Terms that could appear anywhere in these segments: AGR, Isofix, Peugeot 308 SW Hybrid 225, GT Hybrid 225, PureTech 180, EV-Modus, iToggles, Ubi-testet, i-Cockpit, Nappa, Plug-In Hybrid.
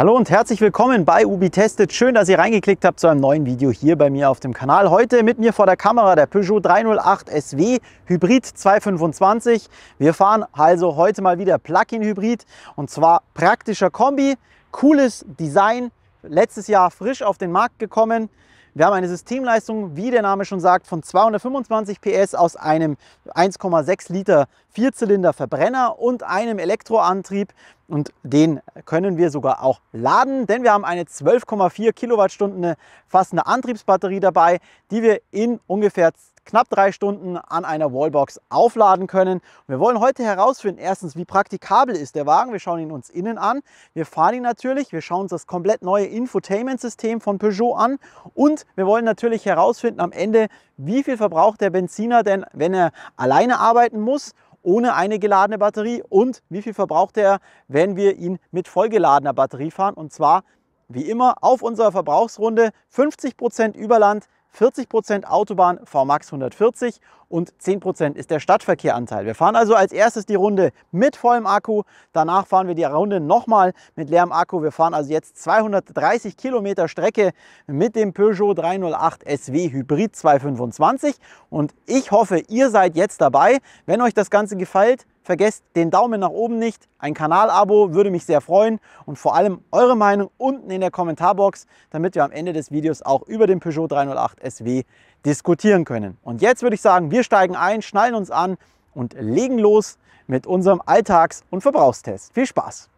Hallo und herzlich willkommen bei Ubi-testet. Schön, dass ihr reingeklickt habt zu einem neuen Video hier bei mir auf dem Kanal. Heute mit mir vor der Kamera der Peugeot 308 SW Hybrid 225. Wir fahren also heute mal wieder Plug-In Hybrid und zwar praktischer Kombi, cooles Design, letztes Jahr frisch auf den Markt gekommen. Wir haben eine Systemleistung, wie der Name schon sagt, von 225 PS aus einem 1,6 Liter Vierzylinder Verbrenner und einem Elektroantrieb. Und den können wir sogar auch laden, denn wir haben eine 12,4 Kilowattstunden fassende Antriebsbatterie dabei, die wir in ungefähr knapp 3 Stunden an einer Wallbox aufladen können. Und wir wollen heute herausfinden, erstens, wie praktikabel ist der Wagen. Wir schauen ihn uns innen an. Wir fahren ihn natürlich. Wir schauen uns das komplett neue Infotainment-System von Peugeot an. Und wir wollen natürlich herausfinden am Ende, wie viel verbraucht der Benziner denn, wenn er alleine arbeiten muss, ohne eine geladene Batterie, und wie viel verbraucht er, wenn wir ihn mit vollgeladener Batterie fahren. Und zwar, wie immer, auf unserer Verbrauchsrunde 50% Überland, 40% Autobahn VMAX 140 und 10% ist der Stadtverkehranteil. Wir fahren also als erstes die Runde mit vollem Akku, danach fahren wir die Runde nochmal mit leerem Akku. Wir fahren also jetzt 230 Kilometer Strecke mit dem Peugeot 308 SW Hybrid 225 und ich hoffe, ihr seid jetzt dabei. Wenn euch das Ganze gefällt, vergesst den Daumen nach oben nicht, ein Kanalabo würde mich sehr freuen und vor allem eure Meinung unten in der Kommentarbox, damit wir am Ende des Videos auch über den Peugeot 308 SW diskutieren können. Und jetzt würde ich sagen, wir steigen ein, schnallen uns an und legen los mit unserem Alltags- und Verbrauchstest. Viel Spaß!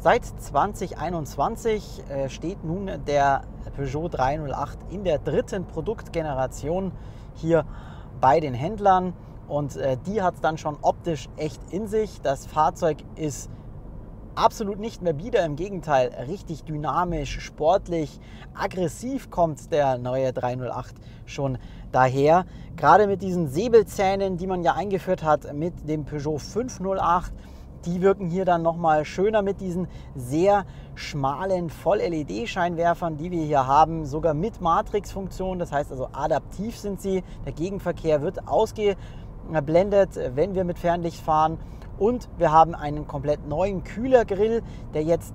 Seit 2021 steht nun der Peugeot 308 in der 3. Produktgeneration hier bei den Händlern und die hat es dann schon optisch echt in sich. Das Fahrzeug ist absolut nicht mehr bieder, im Gegenteil, richtig dynamisch, sportlich, aggressiv kommt der neue 308 schon daher. Gerade mit diesen Säbelzähnen, die man ja eingeführt hat mit dem Peugeot 508, die wirken hier dann nochmal schöner mit diesen sehr schmalen Voll-LED-Scheinwerfern, die wir hier haben, sogar mit Matrixfunktion, das heißt also adaptiv sind sie. Der Gegenverkehr wird ausgeblendet, wenn wir mit Fernlicht fahren. Und wir haben einen komplett neuen Kühlergrill, der jetzt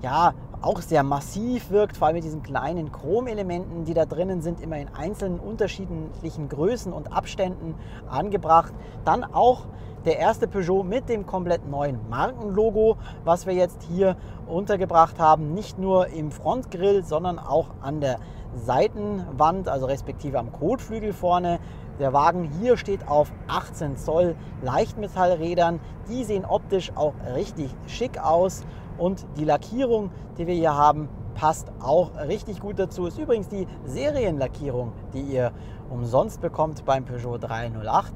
ja auch sehr massiv wirkt, vor allem mit diesen kleinen Chromelementen, die da drinnen sind, immer in einzelnen unterschiedlichen Größen und Abständen angebracht. Dann auch der erste Peugeot mit dem komplett neuen Markenlogo, was wir jetzt hier untergebracht haben, nicht nur im Frontgrill, sondern auch an der Seitenwand, also respektive am Kotflügel vorne. Der Wagen hier steht auf 18 Zoll Leichtmetallrädern, die sehen optisch auch richtig schick aus und die Lackierung, die wir hier haben, passt auch richtig gut dazu. Ist übrigens die Serienlackierung, die ihr umsonst bekommt beim Peugeot 308.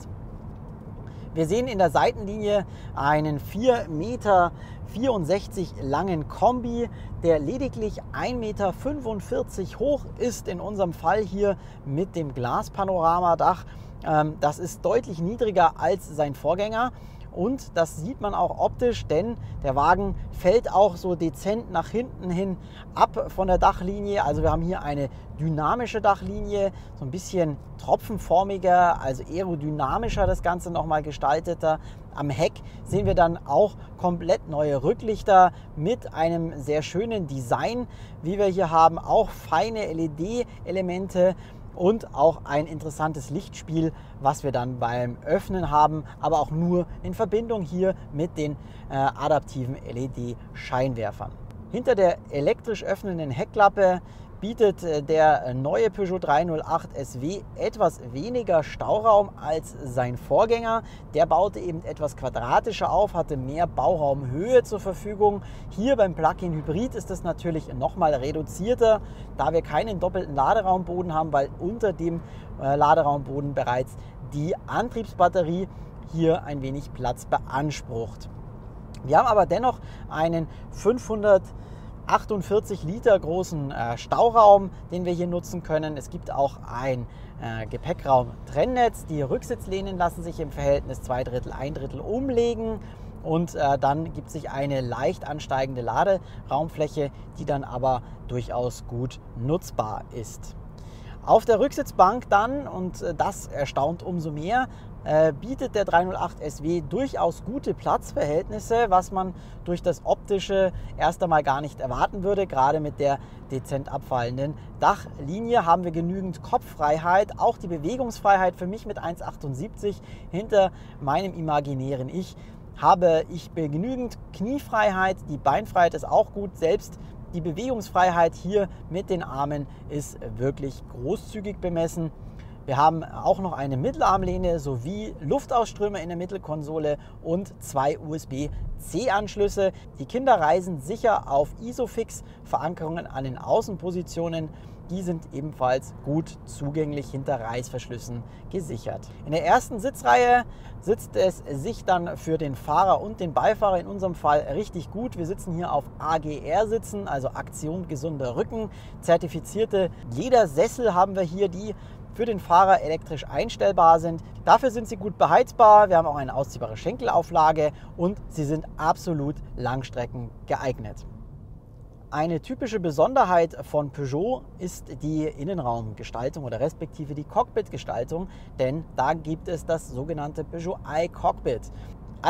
Wir sehen in der Seitenlinie einen 4,64 Meter langen Kombi, der lediglich 1,45 Meter hoch ist, in unserem Fall hier mit dem Glaspanoramadach. Das ist deutlich niedriger als sein Vorgänger. Und das sieht man auch optisch, denn der Wagen fällt auch so dezent nach hinten hin ab von der Dachlinie. Also wir haben hier eine dynamische Dachlinie, so ein bisschen tropfenformiger, also aerodynamischer das Ganze nochmal gestalteter. Am Heck sehen wir dann auch komplett neue Rücklichter mit einem sehr schönen Design, wie wir hier haben, auch feine LED-Elemente. Und auch ein interessantes Lichtspiel, was wir dann beim Öffnen haben, aber auch nur in Verbindung hier mit den adaptiven LED-Scheinwerfern. Hinter der elektrisch öffnenden Heckklappe bietet der neue Peugeot 308 SW etwas weniger Stauraum als sein Vorgänger. Der baute eben etwas quadratischer auf, hatte mehr Bauraumhöhe zur Verfügung. Hier beim Plug-in Hybrid ist das natürlich nochmal reduzierter, da wir keinen doppelten Laderaumboden haben, weil unter dem Laderaumboden bereits die Antriebsbatterie hier ein wenig Platz beansprucht. Wir haben aber dennoch einen 548 Liter großen Stauraum, den wir hier nutzen können. Es gibt auch ein Gepäckraum-Trennnetz. Die Rücksitzlehnen lassen sich im Verhältnis 2/3, 1/3 umlegen. Und dann gibt sich eine leicht ansteigende Laderaumfläche, die dann aber durchaus gut nutzbar ist. Auf der Rücksitzbank dann, und das erstaunt umso mehr, bietet der 308 SW durchaus gute Platzverhältnisse, was man durch das Optische erst einmal gar nicht erwarten würde. Gerade mit der dezent abfallenden Dachlinie haben wir genügend Kopffreiheit, auch die Bewegungsfreiheit für mich mit 1,78 hinter meinem imaginären Ich. Habe ich genügend Kniefreiheit, die Beinfreiheit ist auch gut, selbst die Bewegungsfreiheit hier mit den Armen ist wirklich großzügig bemessen. Wir haben auch noch eine Mittelarmlehne sowie Luftausströme in der Mittelkonsole und 2 USB-C-Anschlüsse. Die Kinder reisen sicher auf Isofix-Verankerungen an den Außenpositionen. Die sind ebenfalls gut zugänglich hinter Reißverschlüssen gesichert. In der ersten Sitzreihe sitzt es sich dann für den Fahrer und den Beifahrer in unserem Fall richtig gut. Wir sitzen hier auf AGR-Sitzen, also Aktion gesunder Rücken, zertifizierte Ledersessel haben wir hier, die für den Fahrer elektrisch einstellbar sind. Dafür sind sie gut beheizbar, wir haben auch eine ausziehbare Schenkelauflage und sie sind absolut Langstrecken geeignet. Eine typische Besonderheit von Peugeot ist die Innenraumgestaltung oder respektive die Cockpitgestaltung, denn da gibt es das sogenannte Peugeot i-Cockpit.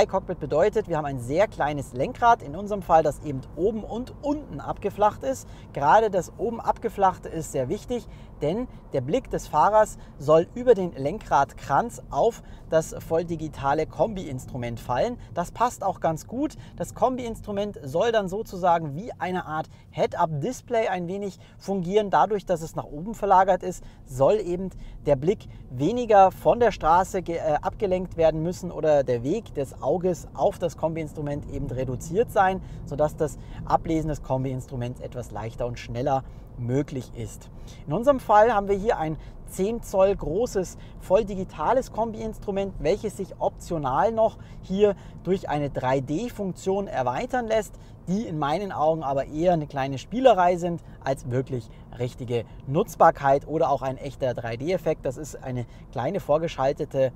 i-Cockpit bedeutet, wir haben ein sehr kleines Lenkrad, in unserem Fall, das eben oben und unten abgeflacht ist. Gerade das oben abgeflachte ist sehr wichtig, denn der Blick des Fahrers soll über den Lenkradkranz auf das volldigitale Kombi-Instrument fallen. Das passt auch ganz gut. Das Kombi-Instrument soll dann sozusagen wie eine Art Head-Up-Display ein wenig fungieren. Dadurch, dass es nach oben verlagert ist, soll eben der Blick weniger von der Straße abgelenkt werden müssen oder der Weg des Auges auf das Kombi-Instrument eben reduziert sein, sodass das Ablesen des Kombi-Instruments etwas leichter und schneller möglich ist. In unserem Fall haben wir hier ein 10 Zoll großes voll digitales Kombi-Instrument, welches sich optional noch hier durch eine 3D-Funktion erweitern lässt, die in meinen Augen aber eher eine kleine Spielerei sind als wirklich richtige Nutzbarkeit oder auch ein echter 3D-Effekt. Das ist eine kleine vorgeschaltete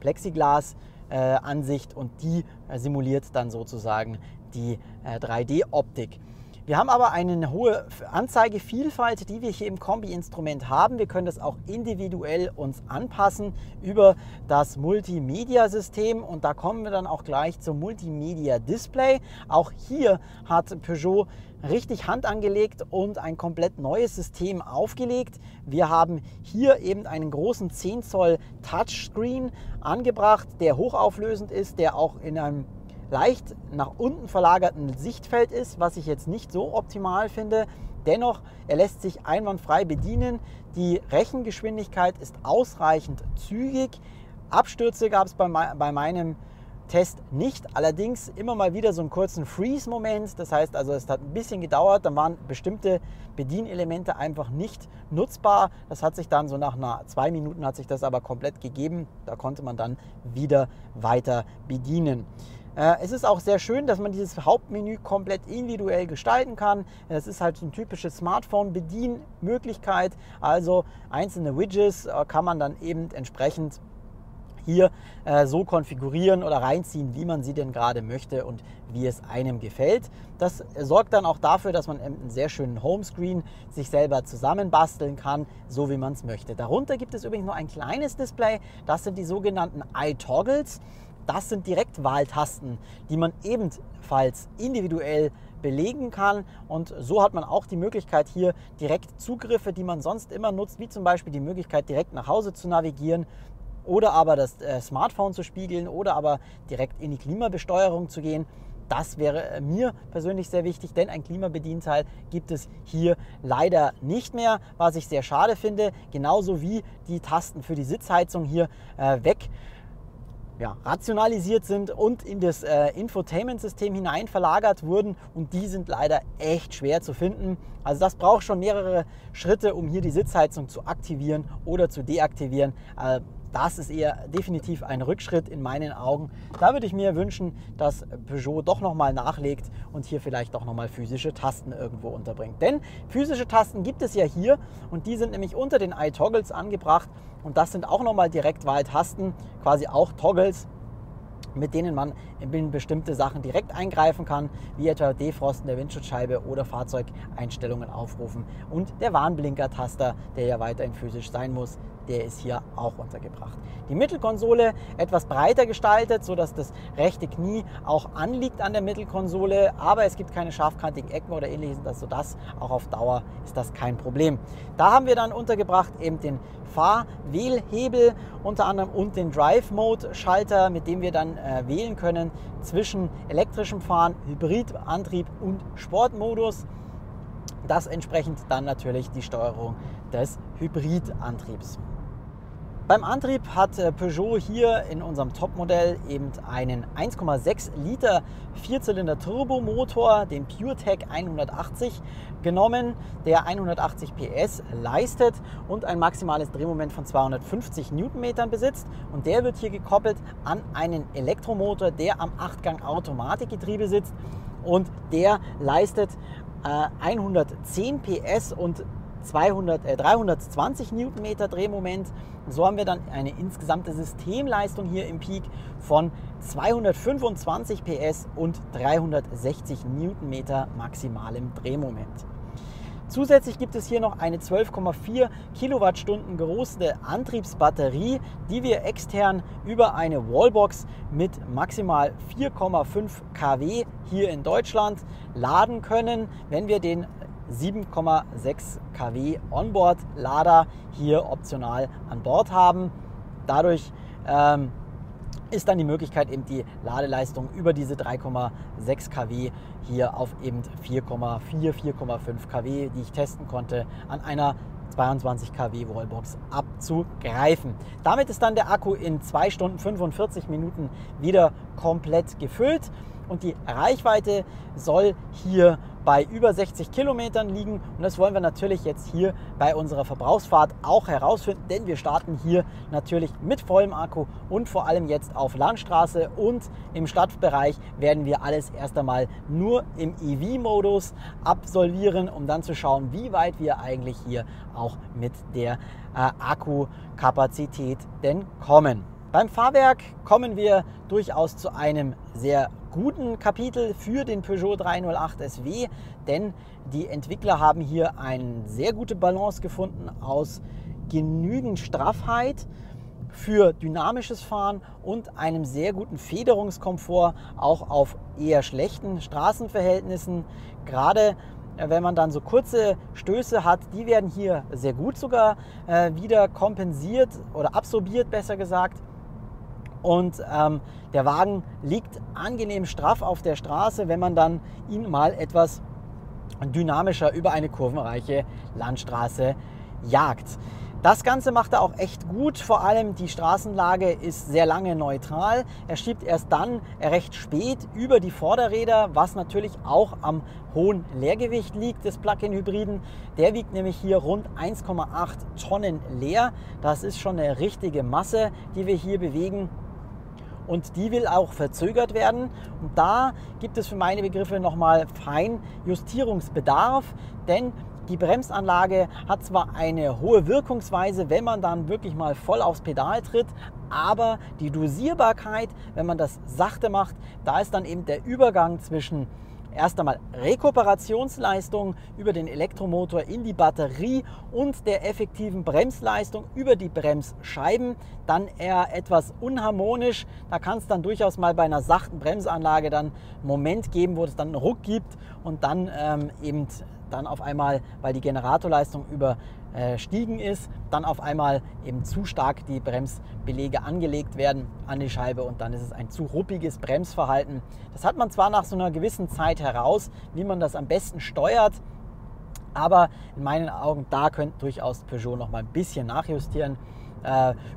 Plexiglas Ansicht und die simuliert dann sozusagen die 3D-Optik. Wir haben aber eine hohe Anzeigevielfalt, die wir hier im Kombi-Instrument haben. Wir können das auch individuell uns anpassen über das Multimedia-System und da kommen wir dann auch gleich zum Multimedia-Display. Auch hier hat Peugeot richtig Hand angelegt und ein komplett neues System aufgelegt. Wir haben hier eben einen großen 10 Zoll Touchscreen angebracht, der hochauflösend ist, der auch in einem leicht nach unten verlagerten Sichtfeld ist, was ich jetzt nicht so optimal finde. Dennoch, er lässt sich einwandfrei bedienen. Die Rechengeschwindigkeit ist ausreichend zügig. Abstürze gab es bei meinem Test nicht, allerdings immer mal wieder so einen kurzen Freeze-Moment, das heißt also, es hat ein bisschen gedauert, dann waren bestimmte Bedienelemente einfach nicht nutzbar, das hat sich dann so nach 2 Minuten hat sich das aber komplett gegeben, da konnte man dann wieder weiter bedienen. Es ist auch sehr schön, dass man dieses Hauptmenü komplett individuell gestalten kann. Es ist halt so eine typische Smartphone-Bedienmöglichkeit, also einzelne Widgets kann man dann eben entsprechend hier so konfigurieren oder reinziehen, wie man sie denn gerade möchte und wie es einem gefällt. Das sorgt dann auch dafür, dass man einen sehr schönen Homescreen sich selber zusammenbasteln kann, so wie man es möchte. Darunter gibt es übrigens noch ein kleines Display, das sind die sogenannten iToggles. Das sind Direktwahltasten, die man ebenfalls individuell belegen kann und so hat man auch die Möglichkeit hier direkt Zugriffe, die man sonst immer nutzt, wie zum Beispiel die Möglichkeit direkt nach Hause zu navigieren, oder aber das Smartphone zu spiegeln oder aber direkt in die Klimabesteuerung zu gehen. Das wäre mir persönlich sehr wichtig, denn ein Klimabedienteil gibt es hier leider nicht mehr, was ich sehr schade finde. Genauso wie die Tasten für die Sitzheizung hier rationalisiert sind und in das Infotainment-System hinein verlagert wurden, und die sind leider echt schwer zu finden. Also das braucht schon mehrere Schritte, um hier die Sitzheizung zu aktivieren oder zu deaktivieren. Das ist eher definitiv ein Rückschritt in meinen Augen. Da würde ich mir wünschen, dass Peugeot doch nochmal nachlegt und hier vielleicht auch nochmal physische Tasten irgendwo unterbringt. Denn physische Tasten gibt es ja hier, und die sind nämlich unter den iToggles angebracht, und das sind auch nochmal Direktwahltasten, quasi auch Toggles, mit denen man in bestimmte Sachen direkt eingreifen kann, wie etwa Defrosten der Windschutzscheibe oder Fahrzeugeinstellungen aufrufen. Und der Warnblinker-Taster, der ja weiterhin physisch sein muss, der ist hier auch untergebracht. Die Mittelkonsole etwas breiter gestaltet, sodass das rechte Knie auch anliegt an der Mittelkonsole, aber es gibt keine scharfkantigen Ecken oder ähnliches, also das auch auf Dauer ist das kein Problem. Da haben wir dann untergebracht eben den Fahrwählhebel unter anderem und den Drive-Mode-Schalter, mit dem wir dann wählen können zwischen elektrischem Fahren, Hybridantrieb und Sportmodus. Das entsprechend dann natürlich die Steuerung des Hybridantriebs. Beim Antrieb hat Peugeot hier in unserem Topmodell eben einen 1,6 Liter Vierzylinder-Turbomotor, den PureTech 180, genommen, der 180 PS leistet und ein maximales Drehmoment von 250 Newtonmetern besitzt. Und der wird hier gekoppelt an einen Elektromotor, der am 8-Gang-Automatikgetriebe sitzt, und der leistet 110 PS und 320 Newtonmeter Drehmoment. So haben wir dann eine insgesamte Systemleistung hier im Peak von 225 PS und 360 Newtonmeter maximalem Drehmoment. Zusätzlich gibt es hier noch eine 12,4 Kilowattstunden große Antriebsbatterie, die wir extern über eine Wallbox mit maximal 4,5 kW hier in Deutschland laden können, wenn wir den 7,6 kW Onboard-Lader hier optional an Bord haben. Dadurch ist dann die Möglichkeit, eben die Ladeleistung über diese 3,6 kW hier auf eben 4,5 kW, die ich testen konnte, an einer 22 kW Wallbox abzugreifen. Damit ist dann der Akku in 2 Stunden 45 Minuten wieder komplett gefüllt, und die Reichweite soll hier bei über 60 Kilometern liegen, und das wollen wir natürlich jetzt hier bei unserer Verbrauchsfahrt auch herausfinden, denn wir starten hier natürlich mit vollem Akku und vor allem jetzt auf Landstraße, und im Stadtbereich werden wir alles erst einmal nur im EV-Modus absolvieren, um dann zu schauen, wie weit wir eigentlich hier auch mit der Akkukapazität denn kommen. Beim Fahrwerk kommen wir durchaus zu einem sehr guten Kapitel für den Peugeot 308 SW, denn die Entwickler haben hier eine sehr gute Balance gefunden aus genügend Straffheit für dynamisches Fahren und einem sehr guten Federungskomfort, auch auf eher schlechten Straßenverhältnissen. Gerade wenn man dann so kurze Stöße hat, die werden hier sehr gut sogar wieder kompensiert oder absorbiert, besser gesagt. Und der Wagen liegt angenehm straff auf der Straße, wenn man dann ihn mal etwas dynamischer über eine kurvenreiche Landstraße jagt. Das Ganze macht er auch echt gut, vor allem die Straßenlage ist sehr lange neutral. Er schiebt erst dann recht spät über die Vorderräder, was natürlich auch am hohen Leergewicht liegt des Plug-in-Hybriden. Der wiegt nämlich hier rund 1,8 Tonnen leer. Das ist schon eine richtige Masse, die wir hier bewegen. Und die will auch verzögert werden, und da gibt es für meine Begriffe nochmal Feinjustierungsbedarf, denn die Bremsanlage hat zwar eine hohe Wirkungsweise, wenn man dann wirklich mal voll aufs Pedal tritt, aber die Dosierbarkeit, wenn man das sachte macht, da ist dann eben der Übergang zwischen erst einmal Rekuperationsleistung über den Elektromotor in die Batterie und der effektiven Bremsleistung über die Bremsscheiben dann eher etwas unharmonisch. Da kann es dann durchaus mal bei einer sachten Bremsanlage dann einen Moment geben, wo es dann einen Ruck gibt und dann auf einmal, weil die Generatorleistung über gestiegen ist, dann auf einmal eben zu stark die Bremsbeläge angelegt werden an die Scheibe und dann ist es ein zu ruppiges Bremsverhalten. Das hat man zwar nach so einer gewissen Zeit heraus, wie man das am besten steuert, aber in meinen Augen, da könnte durchaus Peugeot noch mal ein bisschen nachjustieren.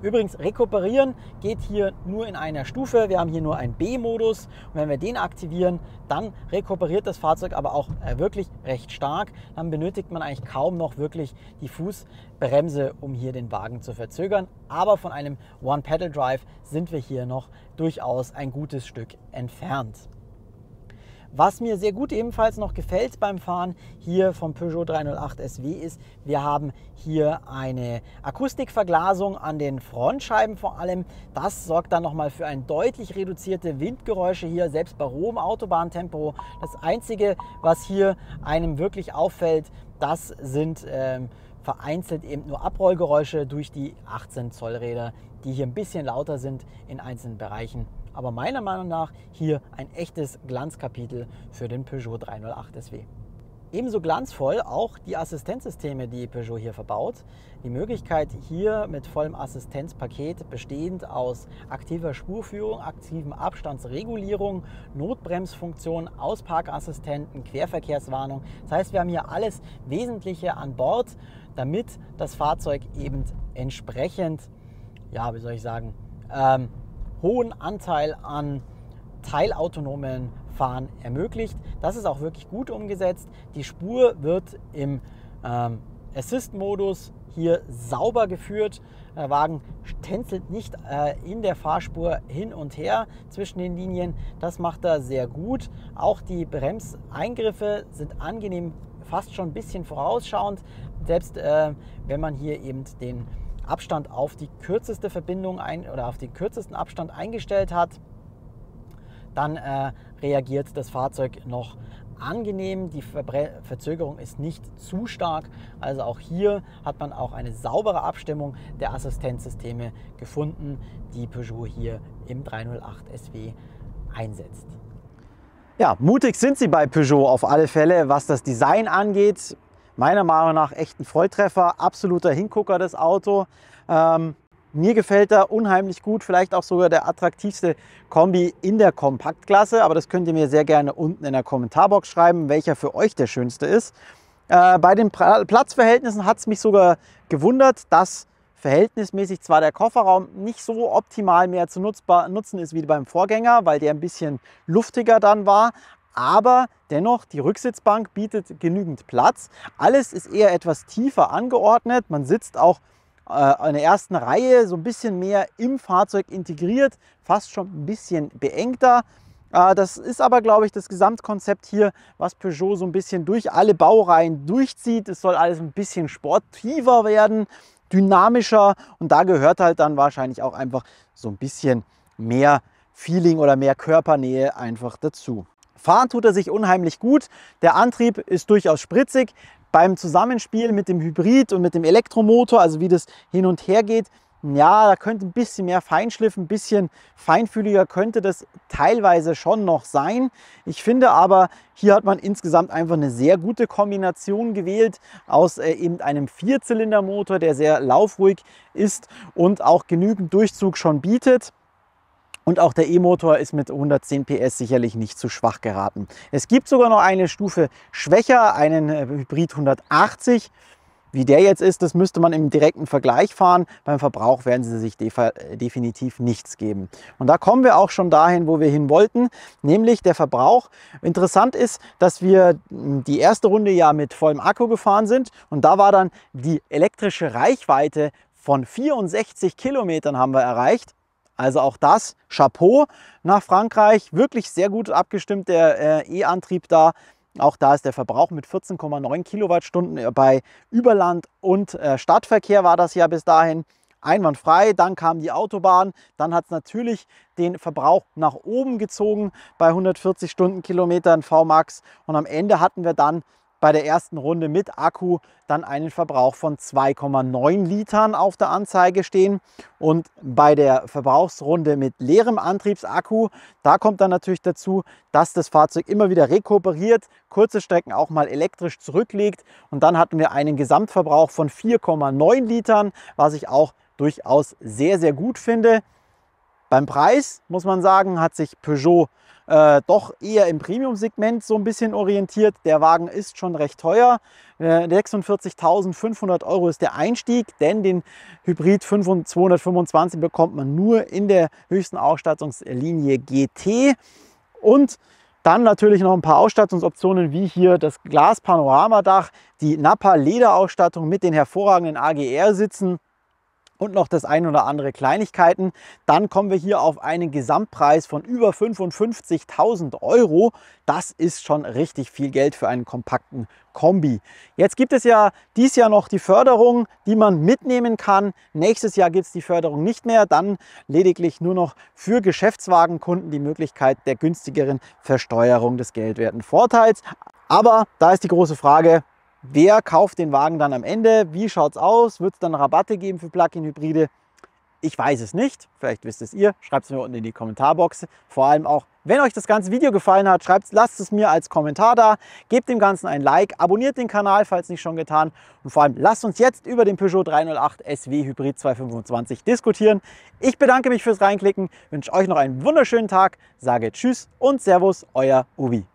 Übrigens, rekuperieren geht hier nur in einer Stufe. Wir haben hier nur einen B-Modus und wenn wir den aktivieren, dann rekuperiert das Fahrzeug aber auch wirklich recht stark. Dann benötigt man eigentlich kaum noch wirklich die Fußbremse, um hier den Wagen zu verzögern. Aber von einem One-Pedal-Drive sind wir hier noch durchaus ein gutes Stück entfernt. Was mir sehr gut ebenfalls noch gefällt beim Fahren hier vom Peugeot 308 SW ist, wir haben hier eine Akustikverglasung an den Frontscheiben vor allem. Das sorgt dann nochmal für ein deutlich reduzierte Windgeräusche hier, selbst bei hohem Autobahntempo. Das Einzige, was hier einem wirklich auffällt, das sind vereinzelt eben nur Abrollgeräusche durch die 18 Zoll Räder, die hier ein bisschen lauter sind in einzelnen Bereichen. Aber meiner Meinung nach hier ein echtes Glanzkapitel für den Peugeot 308 SW. Ebenso glanzvoll auch die Assistenzsysteme, die Peugeot hier verbaut. Die Möglichkeit hier mit vollem Assistenzpaket, bestehend aus aktiver Spurführung, aktiven Abstandsregulierung, Notbremsfunktion, Ausparkassistenten, Querverkehrswarnung. Das heißt, wir haben hier alles Wesentliche an Bord, damit das Fahrzeug eben entsprechend, ja, wie soll ich sagen, hohen Anteil an teilautonomen Fahren ermöglicht. Das ist auch wirklich gut umgesetzt. Die Spur wird im Assist-Modus hier sauber geführt. Der Wagen tänzelt nicht in der Fahrspur hin und her zwischen den Linien. Das macht er sehr gut. Auch die Bremseingriffe sind angenehm, fast schon ein bisschen vorausschauend. Selbst wenn man hier eben den Abstand auf die kürzeste Verbindung oder auf den kürzesten Abstand eingestellt hat, dann reagiert das Fahrzeug noch angenehm. Die Verzögerung ist nicht zu stark. Also auch hier hat man auch eine saubere Abstimmung der Assistenzsysteme gefunden, die Peugeot hier im 308 SW einsetzt. Ja, mutig sind sie bei Peugeot auf alle Fälle, was das Design angeht. Meiner Meinung nach echt ein Volltreffer, absoluter Hingucker das Auto. Mir gefällt er unheimlich gut, vielleicht auch sogar der attraktivste Kombi in der Kompaktklasse. Aber das könnt ihr mir sehr gerne unten in der Kommentarbox schreiben, welcher für euch der schönste ist. Bei den Platzverhältnissen hat es mich sogar gewundert, dass verhältnismäßig zwar der Kofferraum nicht so optimal mehr zu nutzen ist wie beim Vorgänger, weil der ein bisschen luftiger dann war. Aber dennoch, die Rücksitzbank bietet genügend Platz. Alles ist eher etwas tiefer angeordnet. Man sitzt auch in der ersten Reihe so ein bisschen mehr im Fahrzeug integriert, fast schon ein bisschen beengter. Das ist aber, glaube ich, das Gesamtkonzept hier, was Peugeot so ein bisschen durch alle Baureihen durchzieht. Es soll alles ein bisschen sportiver werden, dynamischer. Und da gehört halt dann wahrscheinlich auch einfach so ein bisschen mehr Feeling oder mehr Körpernähe einfach dazu. Fahren tut er sich unheimlich gut. Der Antrieb ist durchaus spritzig. Beim Zusammenspiel mit dem Hybrid und mit dem Elektromotor, also wie das hin und her geht, ja, da könnte ein bisschen mehr Feinschliff, ein bisschen feinfühliger könnte das teilweise schon noch sein. Ich finde aber, hier hat man insgesamt einfach eine sehr gute Kombination gewählt aus eben einem Vierzylindermotor, der sehr laufruhig ist und auch genügend Durchzug schon bietet. Und auch der E-Motor ist mit 110 PS sicherlich nicht zu schwach geraten. Es gibt sogar noch eine Stufe schwächer, einen Hybrid 180. Wie der jetzt ist, das müsste man im direkten Vergleich fahren. Beim Verbrauch werden sie sich definitiv nichts geben. Und da kommen wir auch schon dahin, wo wir hin wollten, nämlich der Verbrauch. Interessant ist, dass wir die erste Runde ja mit vollem Akku gefahren sind. Und da war dann die elektrische Reichweite von 64 Kilometern haben wir erreicht. Also auch das, Chapeau nach Frankreich, wirklich sehr gut abgestimmt, der E-Antrieb da. Auch da ist der Verbrauch mit 14,9 Kilowattstunden bei Überland- und Stadtverkehr war das ja bis dahin einwandfrei. Dann kam die Autobahn, dann hat es natürlich den Verbrauch nach oben gezogen bei 140 Stundenkilometern VMAX. Und am Ende hatten wir dann bei der ersten Runde mit Akku dann einen Verbrauch von 2,9 Litern auf der Anzeige stehen. Und bei der Verbrauchsrunde mit leerem Antriebsakku, da kommt dann natürlich dazu, dass das Fahrzeug immer wieder rekuperiert, kurze Strecken auch mal elektrisch zurücklegt. Und dann hatten wir einen Gesamtverbrauch von 4,9 Litern, was ich auch durchaus sehr, sehr gut finde. Beim Preis, muss man sagen, hat sich Peugeot doch eher im Premium-Segment so ein bisschen orientiert. Der Wagen ist schon recht teuer. 46.500 Euro ist der Einstieg, denn den Hybrid 225 bekommt man nur in der höchsten Ausstattungslinie GT. Und dann natürlich noch ein paar Ausstattungsoptionen, wie hier das Glaspanoramadach, die Nappa-Lederausstattung mit den hervorragenden AGR-Sitzen und noch das ein oder andere Kleinigkeiten. Dann kommen wir hier auf einen Gesamtpreis von über 55.000 Euro. Das ist schon richtig viel Geld für einen kompakten Kombi. Jetzt gibt es ja dieses Jahr noch die Förderung, die man mitnehmen kann. Nächstes Jahr gibt es die Förderung nicht mehr. Dann lediglich nur noch für Geschäftswagenkunden die Möglichkeit der günstigeren Versteuerung des geldwerten Vorteils. Aber da ist die große Frage: Wer kauft den Wagen dann am Ende? Wie schaut es aus? Wird es dann Rabatte geben für Plug-in-Hybride? Ich weiß es nicht. Vielleicht wisst es ihr. Schreibt es mir unten in die Kommentarbox. Vor allem auch, wenn euch das ganze Video gefallen hat, lasst es mir als Kommentar da. Gebt dem Ganzen ein Like. Abonniert den Kanal, falls nicht schon getan. Und vor allem lasst uns jetzt über den Peugeot 308 SW Hybrid 225 diskutieren. Ich bedanke mich fürs Reinklicken. Wünsche euch noch einen wunderschönen Tag. Sage Tschüss und Servus, euer Ubi.